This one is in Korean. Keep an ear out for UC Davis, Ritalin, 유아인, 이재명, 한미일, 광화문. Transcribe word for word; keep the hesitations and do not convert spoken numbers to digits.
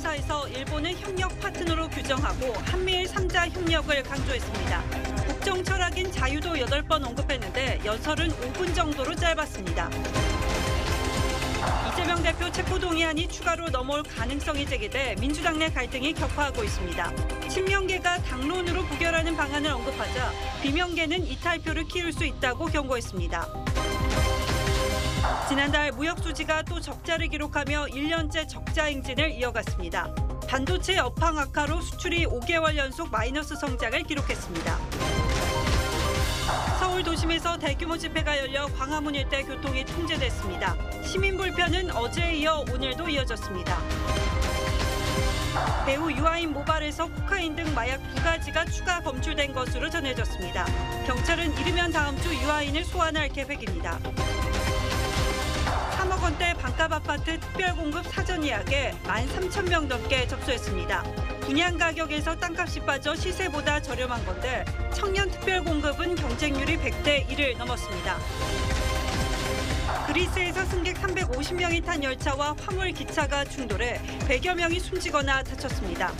삼 차원사에서 일본을 협력 파트너로 규정하고 한미일 삼자 협력을 강조했습니다. 국정 철학인 자유도 여덟 번 언급했는데 연설은 오 분 정도로 짧았습니다. 이재명 대표 체포동의안이 추가로 넘어올 가능성이 제기돼 민주당 내 갈등이 격화하고 있습니다. 친명계가 당론으로 부결하는 방안을 언급하자 비명계는 이탈표를 키울 수 있다고 경고했습니다. 지난달 무역수지가 또 적자를 기록하며 일 년째 적자 행진을 이어갔습니다. 반도체 업황 악화로 수출이 오 개월 연속 마이너스 성장을 기록했습니다. 서울 도심에서 대규모 집회가 열려 광화문 일대 교통이 통제됐습니다. 시민 불편은 어제에 이어 오늘도 이어졌습니다. 배우 유아인 모발에서 코카인 등 마약 두 가지가 추가 검출된 것으로 전해졌습니다. 경찰은 이르면 다음 주 유아인을 소환할 계획입니다. 삼억 원대 반값 아파트 특별공급 사전 예약에 만 삼천 명 넘게 접수했습니다. 분양 가격에서 땅값이 빠져 시세보다 저렴한 건데 청년 특별공급은 경쟁률이 백 대 일을 넘었습니다. 그리스에서 승객 삼백오십 명이 탄 열차와 화물 기차가 충돌해 백여 명이 숨지거나 다쳤습니다.